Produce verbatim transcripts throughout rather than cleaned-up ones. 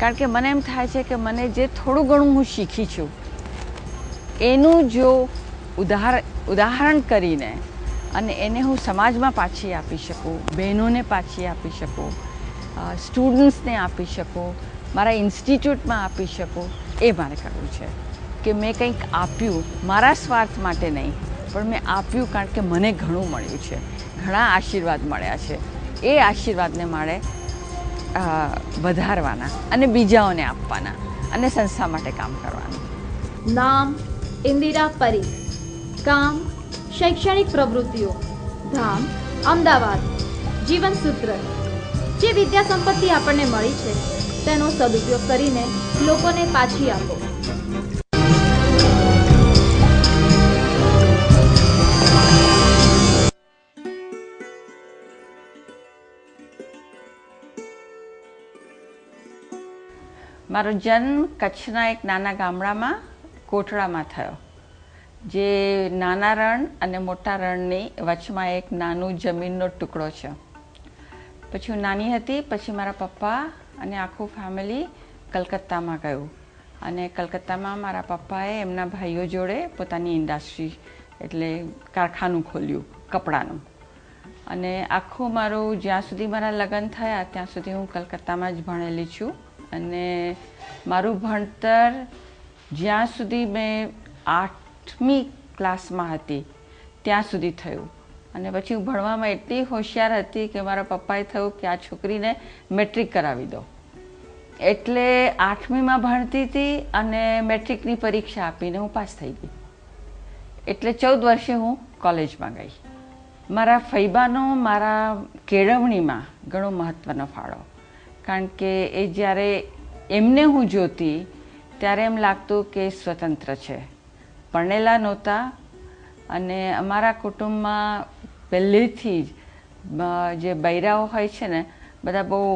कारण के मने एम थाय छे के मने जे थोड़ू घणुं हूँ शीखी छूँ एनु जो उदाहर उदाहरण करीने अने एने हूँ समाज में पाछी आपी शकूँ, बहनोंने पाछी आपी शकूँ, स्टूडंट्स ने आपी शकूँ, मारा इंस्टीट्यूट में आपी शकूँ। ए मारे करवुं छे कि मैं कंईक आप्युं मारा स्वार्थ माटे नहीं, पण मैं आप्युं कारण के मने घणुं मळ्युं छे, घणा आशीर्वाद मळ्या छे। ए आशीर्वादने मारे વધારવાના અને બીજાઓને આપવાના અને સંસ્થા માટે કામ કરવાનું। નામ ઇન્દિરા પરીખ, કામ શૈક્ષણિક પ્રવૃત્તિઓ, ધામ અમદાવાદ। જીવનસૂત્ર: જે વિદ્યા સંપત્તિ આપણને મળી છે તેનો સદુપયોગ કરીને લોકોને પાછી આપો। मारो जन्म कच्छना एक नाना गामडामां कोटड़ामां थयो, जे नाना रण अने मोटा रणनी वच्चमां एक नानो जमीननो टुकड़ो छे। पछी नानी हती पछी मारा पप्पा अने आखुं फेमिली कलकत्तामां गयुं अने कलकत्तामां मारा पप्पाए एमना भाईओ जोड़े पोतानी इंडस्ट्री एटले कारखानुं खोल्युं कपड़ानुं। अने आखुं मारो ज्यां सुधी मारा लग्न थया त्यां सुधी हूँ कलकत्तामां ज भणेली छुं। अने मारू भणतर ज्यां सुधी मैं आठमी क्लास में हती त्यां सुधी थयुं। अने पछी हूँ भणवामां एटली होशियार हती कि मारा पप्पाए थयुं कि आ छोकरीने मेट्रिक करावी दो, एटले आठमी में भणती थी अने मेट्रिकनी परीक्षा आपीने हूँ पास थई गई। एटले चौद वर्षे हूँ कॉलेज में गई। मारा फईबानो मारा केळवणीमां घणो महत्वनो फाळो, कारण के ए ज्यारे एमने हूँ जोती त्यारे एम लागतुं के स्वतंत्र छे, परणेला नहोता। अने अमारा कुटुंब में पहेलेथी जे बैराओ होय छे ने बधा बहु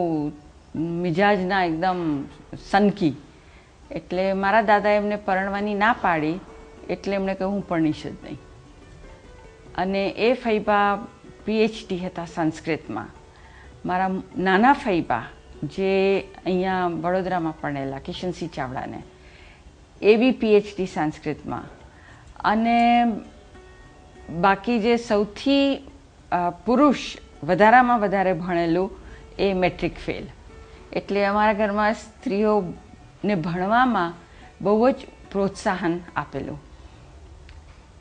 मिजाजना एकदम सनकी, एटले मारा दादाए एमने परणवानी ना पाड़ी, एटले एमणे कह्युं हूँ परणीश ज नहीं। अने ए फईबा पीएचडी हता संस्कृत में। मारा नाना फईबा जे अहींया वडोदरा में पढ़ेला किशनसिंह चावड़ा ने ए बी पीएचडी संस्कृत में। अने बाकी जे सौथी पुरुष वधारा में वधारे भणेलू ए मेट्रिक फेल, एटले अमारा घर में स्त्रीओ ने भणवा में बहु ज प्रोत्साहन आपेलू।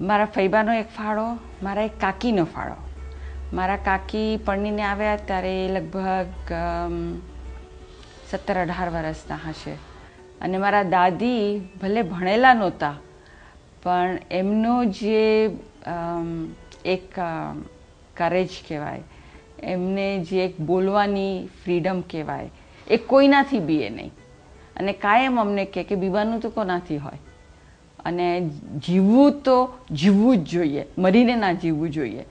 मारा फईबानो एक फाळो, मारा एक काकीनो फाळो। मारा काकी परणीने आव्या त्यारे लगभग सत्तर अठार वर्षना हशे। अने मारा दादी भले भणेला नहोता पण एमनो जे एक करेज कहेवाय, एमने जे एक बोलवानी फ्रीडम कहेवाय, ए कोईनाथी बीए नहीं। अने कायम अमने कहे के बीवानुं तो कोनाथी होय अने जीववुं तो जीववुं ज जोईए, मरीने ना जीववुं जोईए।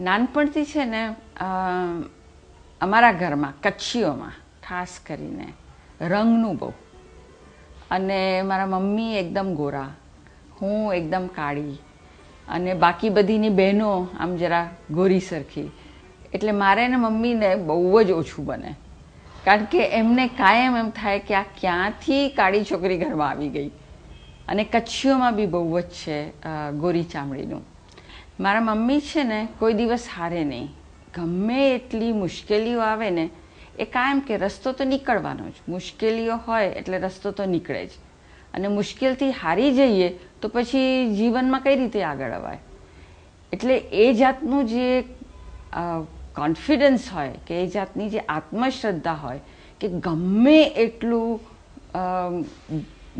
नानपणथी छे ने अमारा घर में कच्छीओ में खास करीने रंगनू बहु। अने मारा मम्मी एकदम गोरा, हूँ एकदम काळी अने बाकी बधीनी बहनों आम जरा गोरी सरखी, एटले मारे ने मम्मी ने बहु ज ओछू बने, कारण के एमने कायम एम थाय कि आ क्यांथी काळी छोकरी घर में आवी गई। अने कच्छीओ में बी बहु ज छे गोरी चामड़ीनुं। मारा मम्मी छे ने कोई दिवस हारे नहीं, गमे एटली मुश्केलीओ आवे ने ए कायम के रस्तो तो निकळवानो ज, मुश्केलीओ होय एटले रस्तो तो निकळे ज। अने मुश्केलथी हारी जईए तो पछी जीवन में कई रीते आगळ अवाय, एटले ए जातनुं जे कॉन्फिडन्स होय के ए जातनी जे आत्मश्रद्धा होय के गमे एटलुं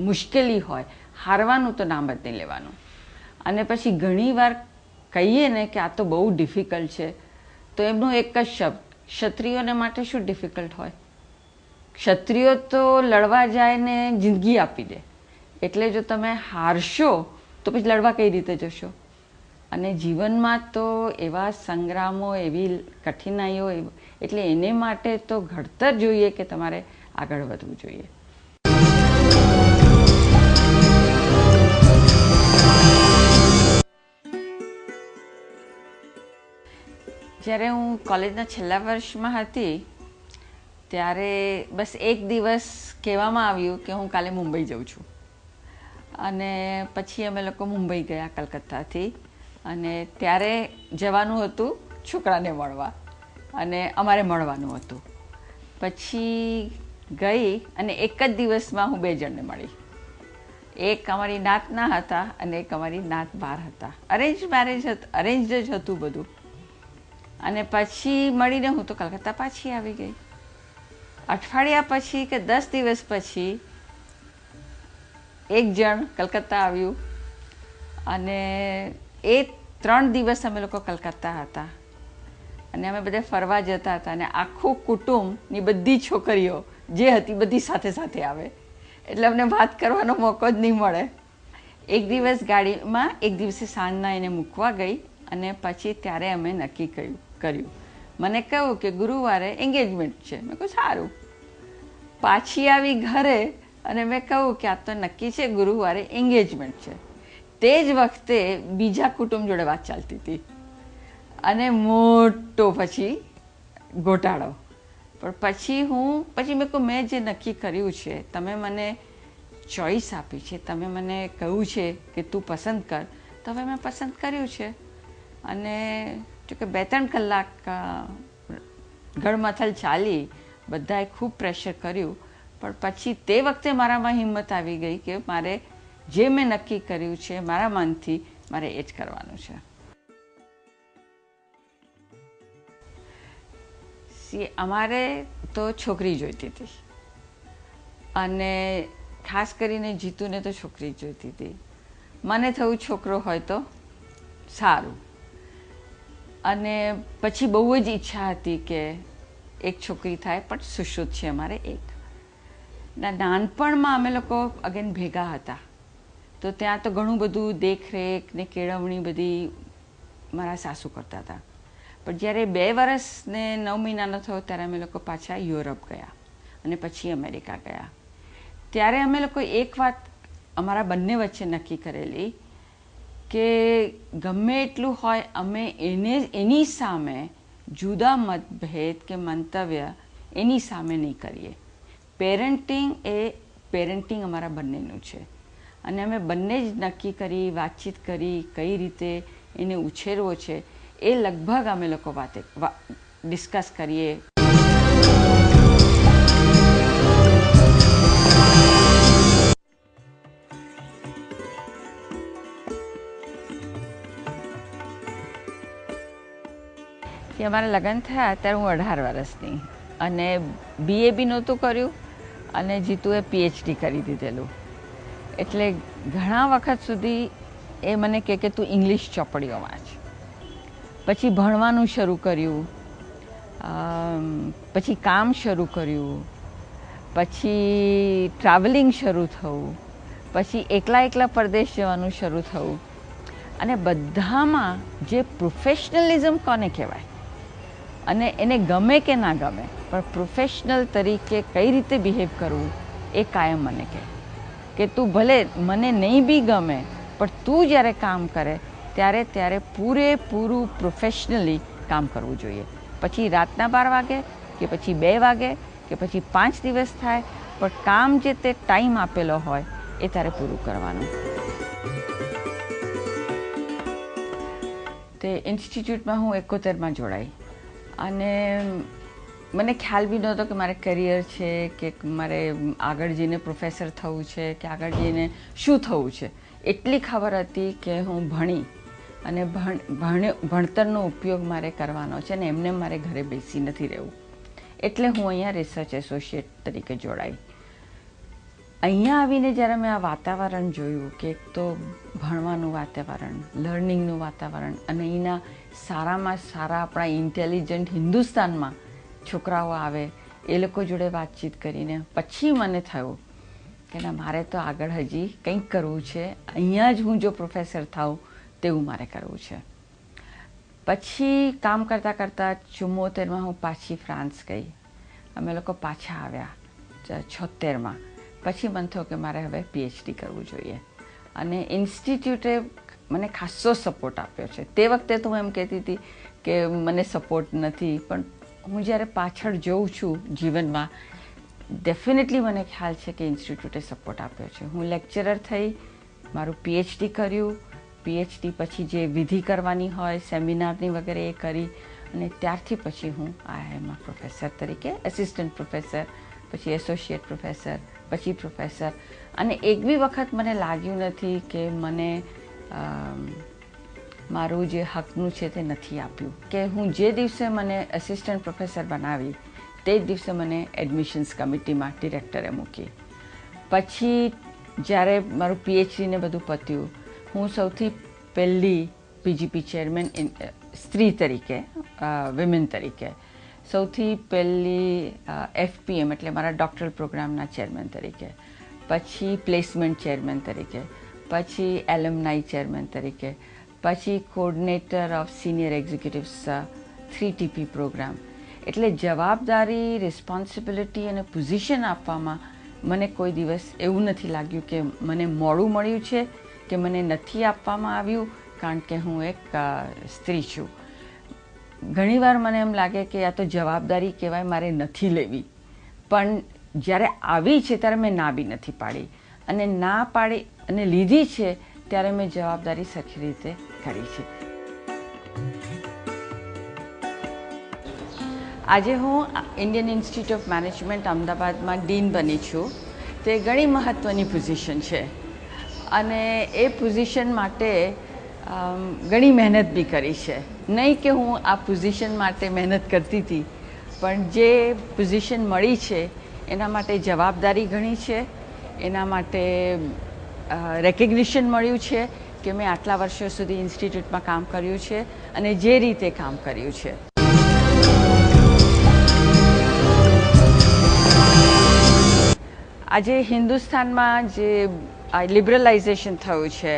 मुश्केली होय हारवानुं तो नाम ज नहीं लेवानुं। अने पछी घणीवार कहीए ने कि आ तो बहु डिफिकल्ट छे, तो एमनो एक ज शब्द क्षत्रियोने माटे शुं डिफिकल्ट होय, क्षत्रियो तो लड़वा जाए ने जिंदगी आपी दे, एटले जो तमे हारशो तो पछी लड़वा कई रीते जशो। अने जीवन में तो एवा संग्रामों एवी कठिनाईओ एटले एने माटे तो घडतर जोईए के तमारे आगळ वधवुं जोईए। જ્યારે હું કોલેજના છેલ્લા વર્ષમાં હતી ત્યારે બસ એક દિવસ કહેવામાં આવ્યું કે હું કાલે મુંબઈ જઉં છું અને પછી અમે લોકો મુંબઈ ગયા કલકત્તાથી અને ત્યારે જવાનું હતું છોકરાને મળવા અને અમારે મળવાનું હતું પછી ગઈ અને એક જ દિવસમાં હું બે જણને મળી एक अमरी नातना हता अने एक अमरी नात बार हता अरेंज मैरेज अरेंज ज हतुं बधुं अने पछी मळीने हूँ तो कलकत्ता पाछी आवी गई अठवाडिया पछी के दस दिवस पछी एक जण कलकत्ता आव्युं अने ए त्रण दिवस अमे लोको कलकत्ता हता अने अमे बधा फरवा जता हता अने आखुं कुटुंबनी बधी छोकरीओ जे हती बधी साथे साथे आवे એટલે અમને વાત કરવાનો મોકો જ નહીં મળે એક દિવસ ગાડીમાં એક દિવસે સાંજના એને મૂકવા ગઈ અને પછી ત્યારે અમે નક્કી કર્યું કર્યું મને કહ્યું કે ગુરુવારે એન્ગેજમેન્ટ છે મેં કહ્યું સારું પાછી આવી ઘરે અને મેં કહ્યું કે આ તો નક્કી છે ગુરુવારે એન્ગેજમેન્ટ છે તે જ વખતે બીજા કુટુંબ જોડે વાત ચાલતી હતી અને મોટો પછી ગોટાળો पर पछी हूँ पछी मेरे को मैं जे नक्की कर्यु छे तमे मने चॉइस आपी छे तमे मने कह्यु छे कि तू पसंद कर तो हवे मैं पसंद कर्यु छे अने जो के बे त्रण कलाक गड़मथल चाली बधाए खूब प्रेशर कर्यु पर पछी ते वखते मारामां हिम्मत आवी गई कि मारे जे मैं नक्की कर्यु छे मारा मनथी मारे ए ज करवानुं छे अमारे तो छोकरी जोईती थी अने खास करीने जीतूने तो छोकरी जोईती थी मने थयुं छोकरो होय तो सारूं अने पछी बहु ज इच्छा हती के एक छोकरी थाय पण सुश्रुत छे अमारे एक ना नानपणमां अमे लोको अगेन भेगा हता तो त्यां तो घणुं बधुं देखरेख ने केळवणी बधी मारा सासू करता हता पर जयरे बे वर्ष ने नौ महीना न थयो त्यारे अमे लोको पाछा यूरोप गया अने पछी अमेरिका गया त्यारे अमे लोको एक वात अमारा बंने वच्चे नक्की करेली के गमे एटलुं होय अमे एने एनी सामे जुदा मतभेद के मंतव्य एनी सामे नहीं करीए पेरेंटिंग ए पेरेंटिंग अमारा बंनेनुं छे अने अमे बंने ज नक्की करी वातचीत करी कई रीते एने उछेरवो छे ए लगभग अमे लोको वाते वा, डिस्कस करिए अमारा लग्न थया त्यारे हूँ अठार वर्षनी अने बीए बी नहोतुं कर्युं अने जीतुए पीएचडी करी दीधेलुं एटले घणा वखत सुधी ए मने कहे के तू इंग्लिश चोपड़ीओ वांच पछी भणवानुं शरू कर्युं पछी काम शरू कर्युं पछी ट्रावलिंग शरू थयुं पछी एकला एकला परदेश जवानुं शरू थयुं अने बधामां जे प्रोफेशनलिज्म कोने कहेवाय अने एने गमे के ना गमे पण प्रोफेशनल तरीके कई रीते बिहेव करवुं ए कायम मने कहे के तू भले मने नहीं बी गमे पण तू ज्यारे काम करे त्यारे त्यारे पूरेपूरू प्रोफेशनली काम करवू जोईए पछी रातना बार वागे के पछी बे वागे के पछी पांच दिवस थाय पण काम जे ते टाइम आपेलो होय ए त्यारे पूरू करवानुं ते इंस्टिट्यूट में हूँ एकोतेर में जोड़ाई अने मने ख्याल भी नहोतो के मारे करियर छे के मारे आगळ जीने प्रोफेसर थवुं छे के आगळ जीने शुं थवुं छे एटली खबर हती के हूँ भणी अने भण भण भणतरनो उपयोग मारे करवानो छे ने एमने मारे घरे बेसी नथी रहेवुं एटले हूँ अहींया रिसर्च एसोसिएट तरीके जोड़ाई अहींया आवीने ज्यारे मैं आ वातावरण जोयुं के एक तो भणवानुं वातावरण लर्निंगनुं वातावरण अने अहींना सारामां सारा आपणा इंटेलिजंट हिंदुस्तानमां छोकराओ आवे ए लोको जोडे वातचीत करीने पछी मने थयुं के ना मारे तो आगळ हजी कंईक करवुं छे अहींया ज हूँ जो प्रोफेसर थाउं तेवुं मारे करवुं छे पछी काम करता करता चुम्मोतेर में हूँ पाछी फ्रांस गई अमे लोको पाछा आव्या छोतेर में पछी मन थयुं के मारे हवे पीएचडी करवुं जोईए अने इंस्टिट्यूटे मने खासो सपोर्ट आप्यो छे ते वखते तो हूँ एम कहती थी के मने सपोर्ट नथी पण हूँ ज्यारे पाछळ जोउं छुं जीवन में डेफिनेटली मैंने ख्याल है कि इंस्टिट्यूटे सपोर्ट आप्यो छे। हूँ लेक्चरर थी, मारू पीएचडी करू, पीएचडी पछी जे विधि करवानी होय सेमिनारनी वगैरह ए करी अने त्यारथी पछी हूँ आईआईएम में प्रोफेसर तरीके एसिस्टंट प्रोफेसर पछी एसोसिएट प्रोफेसर पछी प्रोफेसर अने एक बी वखत मने लाग्युं नथी के मने मारू जे हकनुं छे ते नथी आप्युं के हूँ जे दिवसे मने एसिस्टंट प्रोफेसर बनावी ते दिवसे मने एडमिशन्स कमिटी में डिरेक्टरे मूकी। पछी ज्यारे मारू पीएचडी ने बधुं पत्युं हूँ सौथी पहली पीजीपी चेरमेन स्त्री तरीके विमेन तरीके सौथी पहली एफपीएम एटले मारा डॉक्टरल प्रोग्रामना चेरमेन तरीके पछी प्लेसमेंट चेरमेन तरीके पछी एलमनाई चेरमेन तरीके पछी coordinator of senior executives three TP programme एटले जवाबदारी रिस्पोन्सिबिलिटी अने पोजिशन आपवामां मने कोई दिवस एवुं नथी लाग्युं के मने मोडुं मळ्युं छे के मने नथी आपवामां आव्युं कारण के हूँ एक स्त्री छूँ। घनी वार मने एम लगे कि आ तो जवाबदारी कहवाय मारे नथी लेवी पण ज्यारे आवी छे त्यारे मैं ना बी नथी पाड़ी अने ना पाड़ी अने लीधी छे त्यारे मैं जवाबदारी सरखी रीते करी छे। आजे हूँ Indian institute of management Ahmedabad में डीन बनी छूँ। तो घनी महत्वनी पोजिशन छे अने ए पोजिशन माटे घनी मेहनत भी करी है। नहीं कि हूँ आ पोजिशन माटे मेहनत करती थी पण जे पोजिशन मळी है एना माटे जवाबदारी घनी है, एना माटे रेकग्निशन मळ्युं है कि मैं आटला वर्षों सुधी इंस्टिट्यूट में काम कर्युं है अने जे रीते काम कर्युं है। आजे हिंदुस्तान में जे लिबरलाइजेशन थयुं है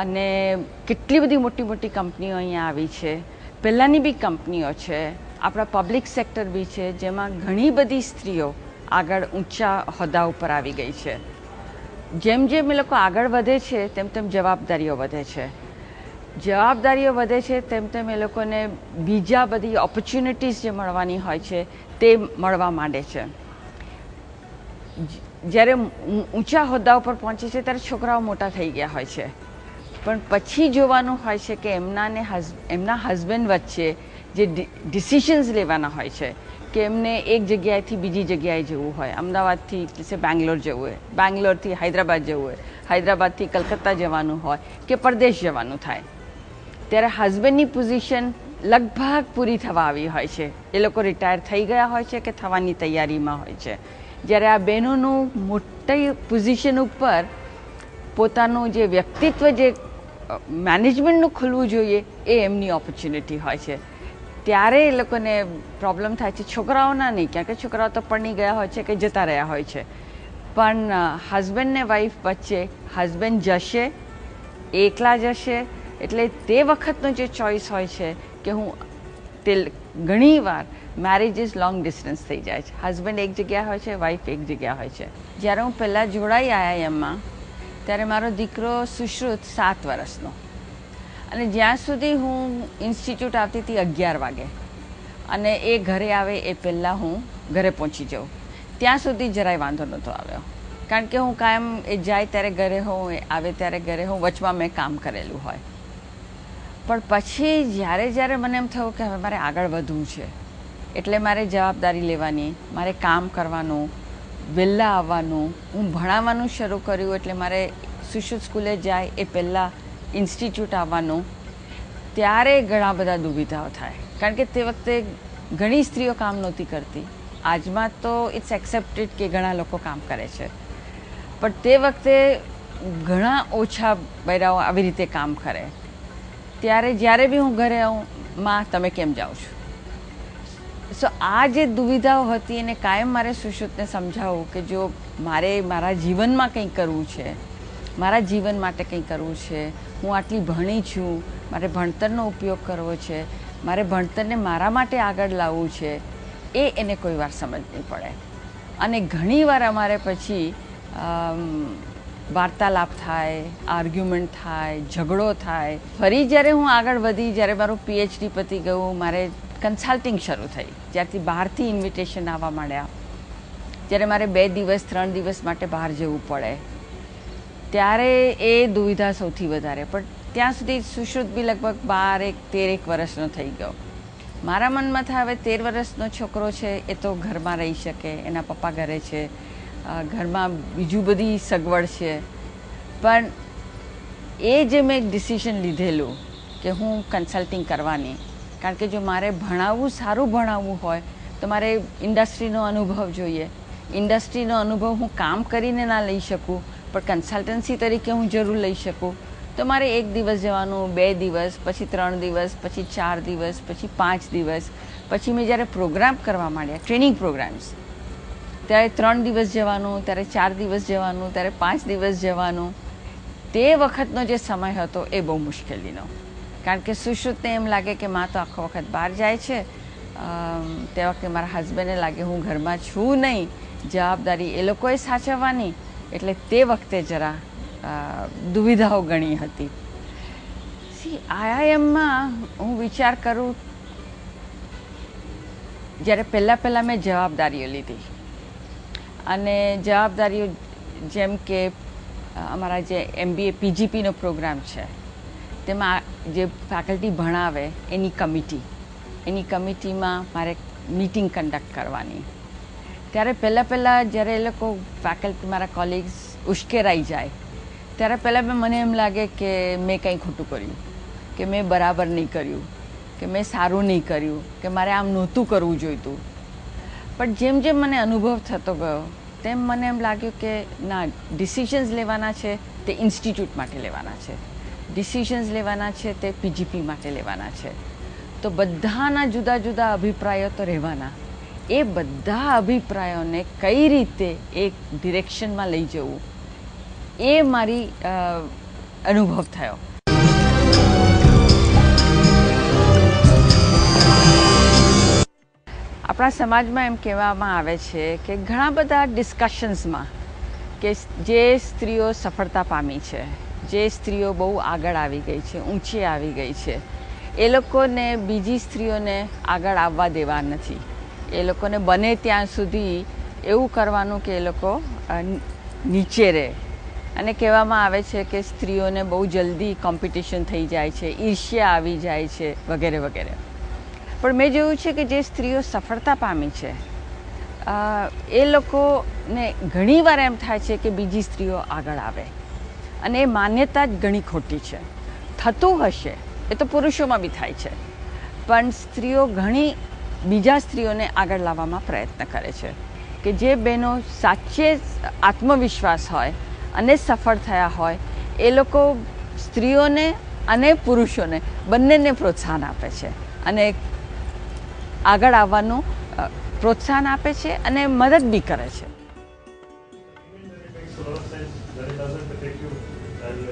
अने केटली बधी मोटी मोटी कंपनीओ अहींया आवी छे, पहेलानी बी कंपनीओ छे, आपणा पब्लिक सेक्टर बी छे जेमां घणी बधी स्त्रीओ आगळ ऊंचा होद्दा उपर आवी गई छे। जेम जेम ए लोको आगळ वधे छे तेम तेम जवाबदारीओ वधे छे, जवाबदारीओ वधे छे तेम तेम ए लोकोने बीजा बधी ऑपर्च्युनिटीज जे मळवानी होय छे ते मळवा मांडे छे। ज्यारे ऊंचा होद्दा उपर पहोंचे छे त्यारे छोकराओ मोटा थई गया होय छे पण पछी जोवानुं होय छे के एमना ने एमना हस्बेंड वच्चे जे डिसिशन्स लेवाना होय छे के एमने एक जग्याएथी बीजी जग्याए जवुं होय, अमदावादथी जैसे बेंगलोर जवुं होय, बेंगलोरथी हैदराबाद जवुं होय, हैदराबादथी कलकत्ता जवानुं होय के परदेश जवानुं थाय त्यारे हस्बेंडनी पोजिशन लगभग पूरी थवा आवी होय छे, ए लोको रिटायर थई गया होय छे के थवानी तैयारीमां होय छे। ज्यारे आ बहनोनुं मोटी पोजिशन उपर पोतानुं जे व्यक्तित्व जे मैनेजमेंटनु खुलवू जोईए ए एमनी ऑपर्च्युनिटी होय छे त्यारे ए लोकोने प्रॉब्लम थाय छे। छोकराओना नहीं क्या के छोकराओ तो पणी गया होय छे के जता रह्या होय छे पण हस्बेंड ने वाइफ वच्चे हस्बेंड जशे एकला जशे एटले ते वखतनो जे चॉइस होय छे के हूँ ते घणी वार मैरिजेस लॉन्ग डिस्टन्स थई जाय छे, हस्बेंड एक जग्याए होय छे, वाइफ एक जग्याए होय छे। ज्यारे हूँ पहेला जोड़ाई आईआईएम मां त्यारे मारो दीकरो सुश्रुत सात वर्षनो अने ज्यां सुधी हूँ इंस्टिट्यूट आती थी अगियार वागे अने ए घरे आवे ए पहला हूँ घरे पहुँची जाऊँ त्यां सुधी जराय वांधो नतो आव्यो कारण के हूँ कायम ए जाए त्यारे घरे हों आवे त्यारे घरे हों वचमा में काम करेलू होय पण पछी ज्यारे ज्यारे मने एम थयुं के हवे मारे आगळ वधवुं छे एटले मारे जवाबदारी लेवानी, मारे काम करवानुं, वेला आववानुं, हूँ भणाववानुं शरू कर्युं एटले मारे सुश्रुत स्कूले जाए ए पहला इंस्टिट्यूट आववानुं त्यारे घणा बधा दुविधाओ थाय कारण के ते वखते घणी स्त्रीओ काम नहोती करती। आज में तो इट्स एक्सेप्टेड के घणा लोको काम करे छे पण ते वखते घणा ओछा बयराओ आवी रीते काम करे त्यारे ज्यारे बी हूँ घरे आऊँ मां तमे केम जाओ छो। सो आज ये दुविधाओ हती अने कायम मारे सुश्रुत ने समझावो कि जो मारे मारा जीवन में कंई करवुं छे, मारा जीवन माटे कंई करवुं छे, हूँ आटली भणी छूं, मारे भणतरनो उपयोग करवो छे, मारे भणतरने मारा माटे आगळ लाववुं छे ए एने कोई वार समज नहीं पड़े अने घणी वार अमारे पछी वार्तालाप थाय, आर्ग्युमेंट थाय, झगड़ो थाय। फरी ज्यारे हूँ आगळ वधी ज्यारे मारुं पीएचडी पती गयुं, मारे कंसल्टिंग शुरू थी, ज्यारथी बहारथी इन्विटेशन आवा मांड्या જ્યારે મારે બે દિવસ ત્રણ દિવસ માટે બહાર જવું પડે ત્યારે એ દુવિધા સૌથી વધારે. પણ ત્યાં સુધી સુશ્રુત બી લગભગ બાર એક તેર એક વર્ષનો થઈ ગયો. મારા મનમાં થાય હવે તેર વર્ષનો છોકરો છે એ તો ઘરમાં રહી શકે, એના પપ્પા ઘરે છે, ઘરમાં બીજું બધી સગવડ છે. પણ એ જે મેં ડિસિઝન લીધેલું કે હું કન્સલ્ટિંગ કરવાની, કારણ કે જો મારે ભણાવવું સારું ભણાવવું હોય તો મારે ઇન્ડસ્ટ્રીનો અનુભવ જોઈએ. ઇન્ડસ્ટ્રીનો અનુભવ હું કામ કરીને ના લઈ શકું પણ કન્સલ્ટન્સી તરીકે હું જરૂર લઈ શકું. તો મારે એક દિવસ જવાનું, બે દિવસ, પછી ત્રણ દિવસ, પછી ચાર દિવસ, પછી પાંચ દિવસ. પછી મેં જ્યારે પ્રોગ્રામ કરવા માંડ્યા ટ્રેનિંગ પ્રોગ્રામ્સ ત્યારે ત્રણ દિવસ જવાનું, ત્યારે ચાર દિવસ જવાનું, ત્યારે પાંચ દિવસ જવાનું. તે વખતનો જે સમય હતો એ બહુ મુશ્કેલીનો, કારણ કે સુશ્રુતને એમ લાગે કે માં તો આખો વખત બહાર જાય છે, તે વખતે મારા હસબન્ડને લાગે હું ઘરમાં છું નહીં, જવાબદારી એ લોકોએ સાચવવાની. એટલે તે વખતે જરા દુવિધાઓ ઘણી હતી. સી આઈઆઈએમમાં હું વિચાર કરું જ્યારે પહેલાં પહેલાં મેં જવાબદારીઓ લીધી અને જવાબદારીઓ જેમ કે અમારા જે એમબીએ પીજીપીનો પ્રોગ્રામ છે તેમાં જે ફેકલ્ટી ભણાવે એની કમિટી, એની કમિટીમાં મારે મીટિંગ કન્ડક્ટ કરવાની. ત્યારે પહેલાં પહેલાં જ્યારે એ લોકો ફેકલ્ટી મારા કોલિગ્સ ઉશ્કેરાઈ જાય ત્યારે પહેલાં મેં મને એમ લાગે કે મેં કંઈ ખોટું કર્યું, કે મેં બરાબર નહીં કર્યું, કે મેં સારું નહીં કર્યું, કે મારે આમ નહોતું કરવું જોઈતું. પણ જેમ જેમ મને અનુભવ થતો ગયો તેમ મને એમ લાગ્યું કે ના, ડિસિઝન્સ લેવાના છે તે ઇન્સ્ટિટ્યૂટ માટે લેવાના છે, ડિસિઝન્સ લેવાના છે તે પીજીપી માટે લેવાના છે. તો બધાના જુદા જુદા અભિપ્રાયો તો રહેવાના, એ બધા અભિપ્રાયોને કઈ રીતે એક ડિરેક્શનમાં લઈ જવું એ મારી અનુભવ થયો. આપણા સમાજમાં એમ કહેવામાં આવે છે કે ઘણા બધા ડિસ્કશન્સમાં કે જે સ્ત્રીઓ સફળતા પામી છે, જે સ્ત્રીઓ બહુ આગળ આવી ગઈ છે, ઊંચી આવી ગઈ છે, એ લોકોને બીજી સ્ત્રીઓને આગળ આવવા દેવા નથી. એ લોકોને બને ત્યાં સુધી એવું કરવાનું કે એ લોકો નીચે રહે. અને કહેવામાં આવે છે કે સ્ત્રીઓને બહુ જલ્દી કોમ્પિટિશન થઈ જાય છે, ઈર્ષ્યા આવી જાય છે વગેરે વગેરે. પણ મેં જોયું છે કે જે સ્ત્રીઓ સફળતા પામી છે એ લોકોને ઘણીવાર એમ થાય છે કે બીજી સ્ત્રીઓ આગળ આવે, અને એ માન્યતા જ ઘણી ખોટી છે. થતું હશે, એ તો પુરુષોમાં બી થાય છે, પણ સ્ત્રીઓ ઘણી બીજા સ્ત્રીઓને આગળ લાવવામાં પ્રયત્ન કરે છે. કે જે બહેનો સાચે આત્મવિશ્વાસ હોય અને સફળ થયા હોય એ લોકો સ્ત્રીઓને અને પુરુષોને બંનેને પ્રોત્સાહન આપે છે અને આગળ આવવાનું પ્રોત્સાહન આપે છે અને મદદ બી કરે છે.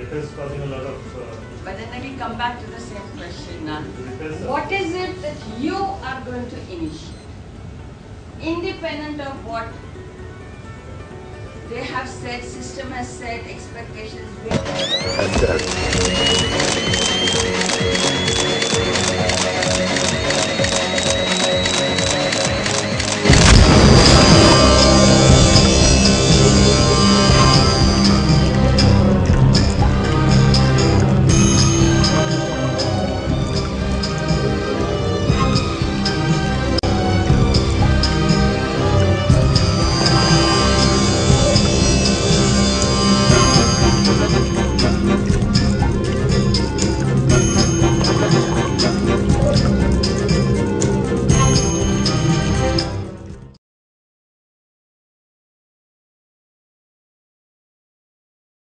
It is causing a lot of. Uh, but then we come back to the same question now. What is it that you are going to initiate, independent of what they have said, system has said, expectations?